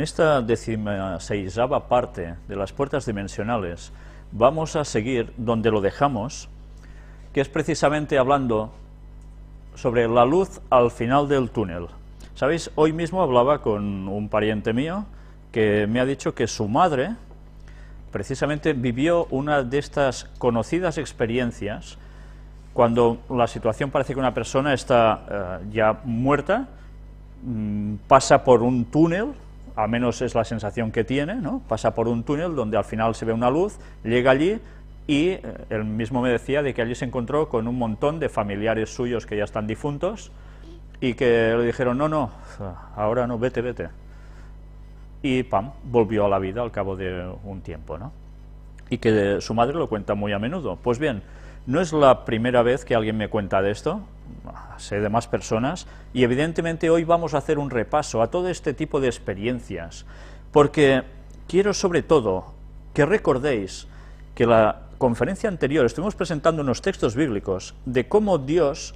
En esta 16ª parte de las puertas dimensionales vamos a seguir donde lo dejamos, que es precisamente hablando sobre la luz al final del túnel. ¿Sabéis? Hoy mismo hablaba con un pariente mío que me ha dicho que su madre precisamente vivió una de estas conocidas experiencias cuando la situación parece que una persona está ya muerta, pasa por un túnel, al menos es la sensación que tiene, ¿no? Pasa por un túnel donde al final se ve una luz, llega allí y él mismo me decía de que allí se encontró con un montón de familiares suyos que ya están difuntos y que le dijeron, no, no, ahora no, vete, vete. Y pam, volvió a la vida al cabo de un tiempo, ¿no? Y que su madre lo cuenta muy a menudo. Pues bien, no es la primera vez que alguien me cuenta de esto, sé de más personas, y evidentemente hoy vamos a hacer un repaso a todo este tipo de experiencias, porque quiero sobre todo que recordéis que la conferencia anterior estuvimos presentando unos textos bíblicos de cómo Dios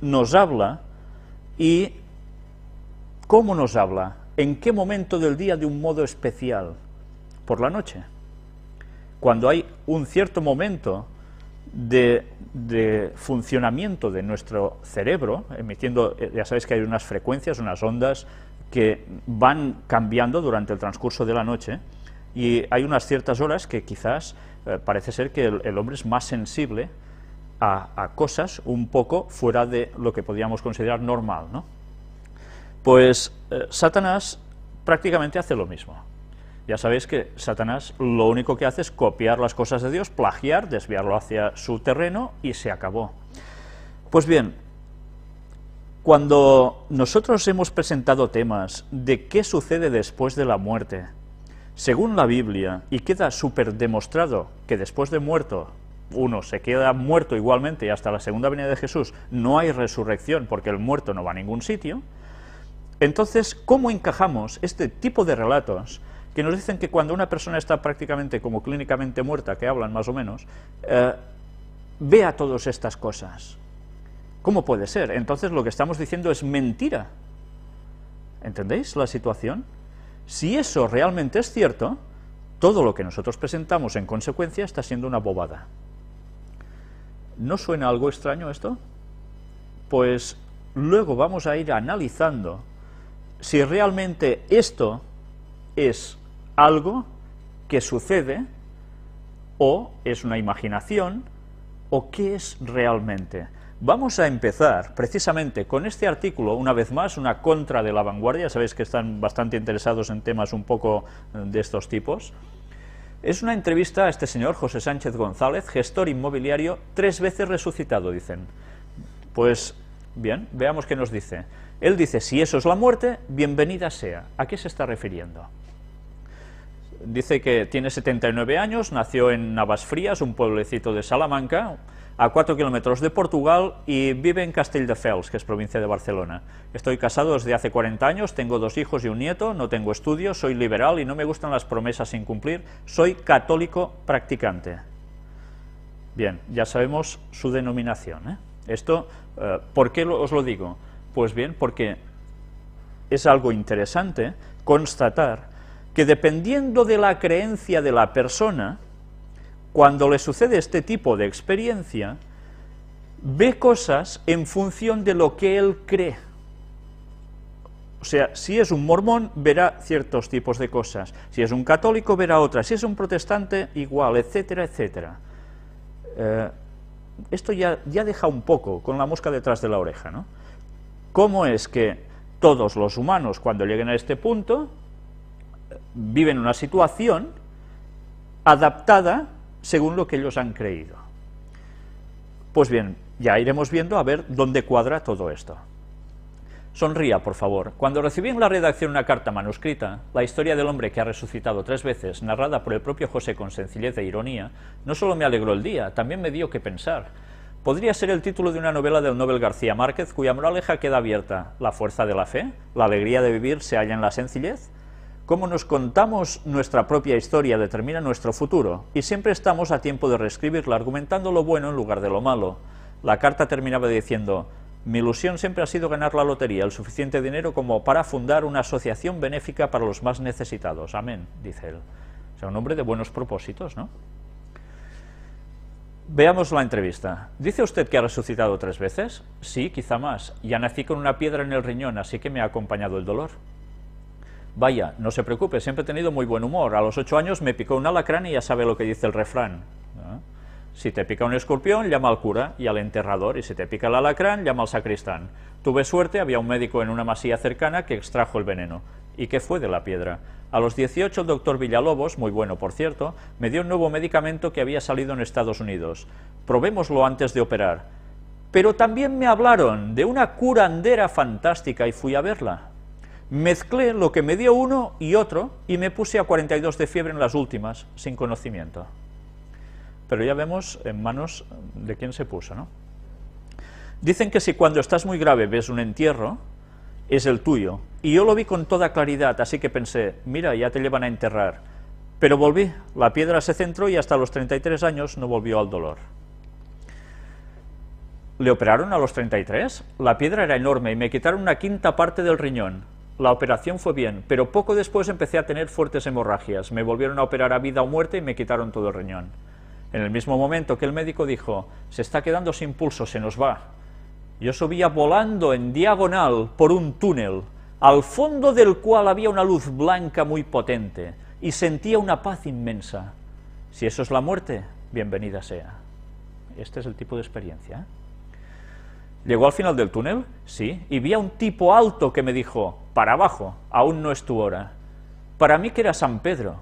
nos habla y cómo nos habla, en qué momento del día de un modo especial, por la noche, cuando hay un cierto momento de funcionamiento de nuestro cerebro, emitiendo, ya sabéis que hay unas frecuencias, unas ondas que van cambiando durante el transcurso de la noche, y hay unas ciertas horas que quizás parece ser que el hombre es más sensible a cosas un poco fuera de lo que podríamos considerar normal, ¿no? Pues Satanás prácticamente hace lo mismo. Ya sabéis que Satanás lo único que hace es copiar las cosas de Dios, plagiar, desviarlo hacia su terreno y se acabó. Pues bien, cuando nosotros hemos presentado temas de qué sucede después de la muerte, según la Biblia, y queda súper demostrado que después de muerto, uno se queda muerto igualmente y hasta la segunda venida de Jesús no hay resurrección porque el muerto no va a ningún sitio, entonces, ¿cómo encajamos este tipo de relatos que nos dicen que cuando una persona está prácticamente como clínicamente muerta, que hablan más o menos, vea todas estas cosas? ¿Cómo puede ser? Entonces lo que estamos diciendo es mentira. ¿Entendéis la situación? Si eso realmente es cierto, todo lo que nosotros presentamos en consecuencia está siendo una bobada. ¿No suena algo extraño esto? Pues luego vamos a ir analizando si realmente esto es algo que sucede, o es una imaginación, o qué es realmente. Vamos a empezar precisamente con este artículo, una vez más, una contra de la vanguardia, sabéis que están bastante interesados en temas un poco de estos tipos. Es una entrevista a este señor, José Sánchez González, gestor inmobiliario, 3 veces resucitado, dicen. Pues bien, veamos qué nos dice. Él dice, si eso es la muerte, bienvenida sea. ¿A qué se está refiriendo? Dice que tiene 79 años, nació en Navas Frías, un pueblecito de Salamanca, a 4 kilómetros de Portugal, y vive en Castelldefels, que es provincia de Barcelona. Estoy casado desde hace 40 años, tengo 2 hijos y un nieto, no tengo estudios, soy liberal y no me gustan las promesas sin cumplir, soy católico practicante. Bien, ya sabemos su denominación, ¿eh? Esto, ¿por qué os lo digo? Pues bien, porque es algo interesante constatar que dependiendo de la creencia de la persona, cuando le sucede este tipo de experiencia, ve cosas en función de lo que él cree. O sea, si es un mormón, verá ciertos tipos de cosas, si es un católico, verá otras, si es un protestante, igual, etcétera, etcétera. Esto ya deja un poco con la mosca detrás de la oreja, ¿no? ¿Cómo es que todos los humanos, cuando lleguen a este punto, viven una situación adaptada según lo que ellos han creído? Pues bien, ya iremos viendo a ver dónde cuadra todo esto. Sonría, por favor. Cuando recibí en la redacción una carta manuscrita, la historia del hombre que ha resucitado 3 veces, narrada por el propio José con sencillez e ironía, no solo me alegró el día, también me dio que pensar. Podría ser el título de una novela del novel García Márquez, cuya moraleja queda abierta. ¿La fuerza de la fe? ¿La alegría de vivir se halla en la sencillez? Cómo nos contamos nuestra propia historia determina nuestro futuro, y siempre estamos a tiempo de reescribirla, argumentando lo bueno en lugar de lo malo. La carta terminaba diciendo, Mi ilusión siempre ha sido ganar la lotería, el suficiente dinero como para fundar una asociación benéfica para los más necesitados. Amén, dice él. O sea, un hombre de buenos propósitos, ¿no? Veamos la entrevista. ¿Dice usted que ha resucitado 3 veces? Sí, quizá más. Ya nací con una piedra en el riñón, así que me ha acompañado el dolor. Vaya, no se preocupe, siempre he tenido muy buen humor. A los 8 años me picó un alacrán y ya sabe lo que dice el refrán, ¿no? Si te pica un escorpión, llama al cura y al enterrador, y si te pica el alacrán, llama al sacristán. Tuve suerte, había un médico en una masía cercana que extrajo el veneno. ¿Y qué fue de la piedra? A los 18, el doctor Villalobos, muy bueno por cierto, me dio un nuevo medicamento que había salido en Estados Unidos. Probémoslo antes de operar. Pero también me hablaron de una curandera fantástica y fui a verla. Mezclé lo que me dio uno y otro y me puse a 42 de fiebre en las últimas, sin conocimiento. Pero ya vemos en manos de quién se puso, ¿no? Dicen que si cuando estás muy grave ves un entierro, es el tuyo. Y yo lo vi con toda claridad, así que pensé, mira, ya te llevan a enterrar. Pero volví, la piedra se centró y hasta los 33 años no volvió al dolor. ¿Le operaron a los 33? La piedra era enorme y me quitaron una 1/5 parte del riñón. La operación fue bien, pero poco después empecé a tener fuertes hemorragias. Me volvieron a operar a vida o muerte y me quitaron todo el riñón. En el mismo momento que el médico dijo, se está quedando sin pulso, se nos va. Yo subía volando en diagonal por un túnel, al fondo del cual había una luz blanca muy potente, y sentía una paz inmensa. Si eso es la muerte, bienvenida sea. Este es el tipo de experiencia, ¿eh? ¿Llegó al final del túnel? Sí, y vi a un tipo alto que me dijo, para abajo, aún no es tu hora. Para mí que era San Pedro,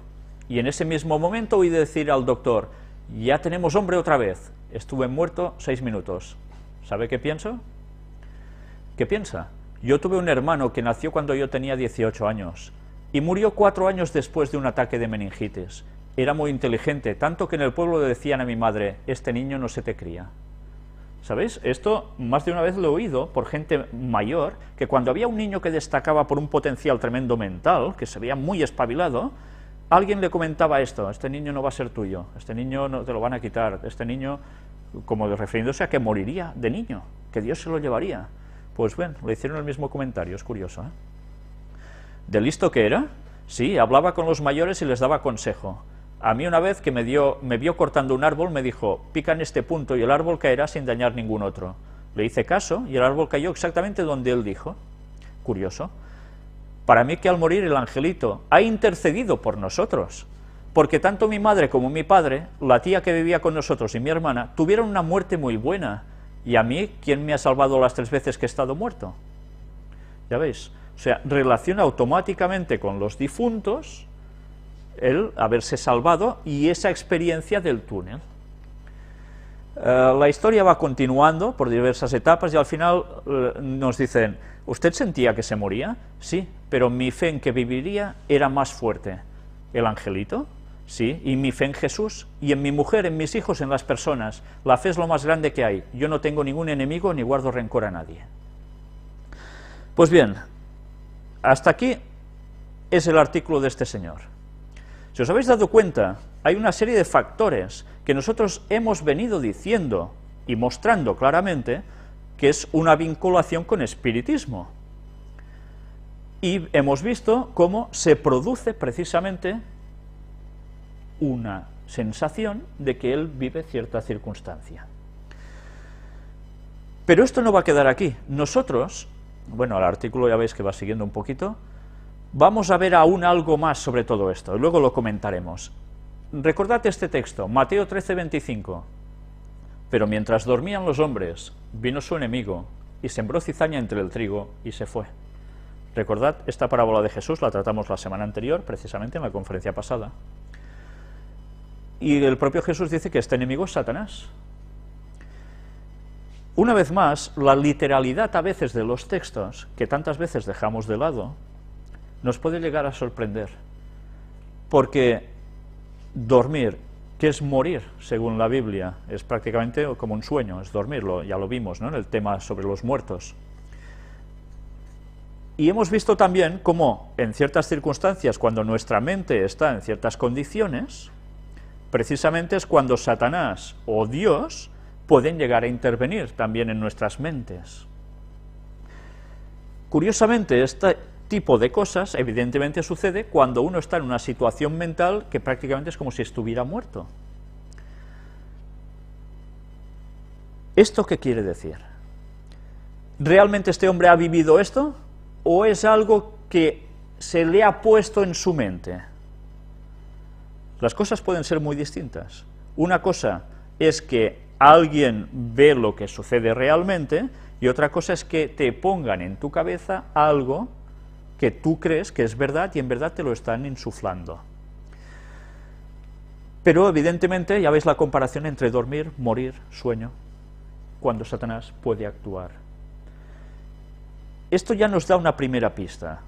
y en ese mismo momento oí decir al doctor, ya tenemos hombre otra vez. Estuve muerto 6 minutos. ¿Sabe qué pienso? ¿Qué piensa? Yo tuve un hermano que nació cuando yo tenía 18 años y murió 4 años después de un ataque de meningitis. Era muy inteligente, tanto que en el pueblo le decían a mi madre, este niño no se te cría. ¿Sabéis? Esto más de una vez lo he oído por gente mayor, que cuando había un niño que destacaba por un potencial tremendo mental, que se veía muy espabilado, alguien le comentaba esto, este niño no va a ser tuyo, este niño no te lo van a quitar, este niño, como refiriéndose a que moriría de niño, que Dios se lo llevaría. Pues bueno, le hicieron el mismo comentario, es curioso, ¿eh? ¿De listo que era? Sí, hablaba con los mayores y les daba consejo. A mí una vez que me vio cortando un árbol, me dijo, pica en este punto y el árbol caerá sin dañar ningún otro. Le hice caso y el árbol cayó exactamente donde él dijo. Curioso. Para mí que al morir el angelito ha intercedido por nosotros, porque tanto mi madre como mi padre, la tía que vivía con nosotros y mi hermana, tuvieron una muerte muy buena, y a mí, ¿quién me ha salvado las 3 veces que he estado muerto? Ya veis, o sea, relaciona automáticamente con los difuntos el haberse salvado y esa experiencia del túnel. La historia va continuando por diversas etapas y al final nos dicen, ¿usted sentía que se moría? Sí, pero mi fe en que viviría era más fuerte. ¿El angelito? Sí, y mi fe en Jesús, y en mi mujer, en mis hijos, en las personas. La fe es lo más grande que hay. Yo no tengo ningún enemigo ni guardo rencor a nadie. Pues bien, hasta aquí es el artículo de este señor. Si os habéis dado cuenta, hay una serie de factores que nosotros hemos venido diciendo y mostrando claramente que es una vinculación con espiritismo. Y hemos visto cómo se produce precisamente una sensación de que él vive cierta circunstancia. Pero esto no va a quedar aquí. Nosotros, bueno, el artículo ya veis que va siguiendo un poquito, vamos a ver aún algo más sobre todo esto, y luego lo comentaremos. Recordad este texto, Mateo 13:25. Pero mientras dormían los hombres, vino su enemigo y sembró cizaña entre el trigo y se fue. Recordad, esta parábola de Jesús la tratamos la semana anterior, precisamente en la conferencia pasada. Y el propio Jesús dice que este enemigo es Satanás. Una vez más, la literalidad a veces de los textos, que tantas veces dejamos de lado, nos puede llegar a sorprender. Porque dormir, que es morir, según la Biblia, es prácticamente como un sueño, es dormirlo, ya lo vimos, ¿no?, en el tema sobre los muertos. Y hemos visto también cómo en ciertas circunstancias, cuando nuestra mente está en ciertas condiciones, precisamente es cuando Satanás o Dios pueden llegar a intervenir también en nuestras mentes. Curiosamente, este tipo de cosas evidentemente sucede cuando uno está en una situación mental que prácticamente es como si estuviera muerto. ¿Esto qué quiere decir? ¿Realmente este hombre ha vivido esto? ¿O es algo que se le ha puesto en su mente? Las cosas pueden ser muy distintas. Una cosa es que alguien ve lo que sucede realmente, y otra cosa es que te pongan en tu cabeza algo que tú crees que es verdad y en verdad te lo están insuflando. Pero evidentemente, ya veis la comparación entre dormir, morir, sueño, cuando Satanás puede actuar. Esto ya nos da una primera pista.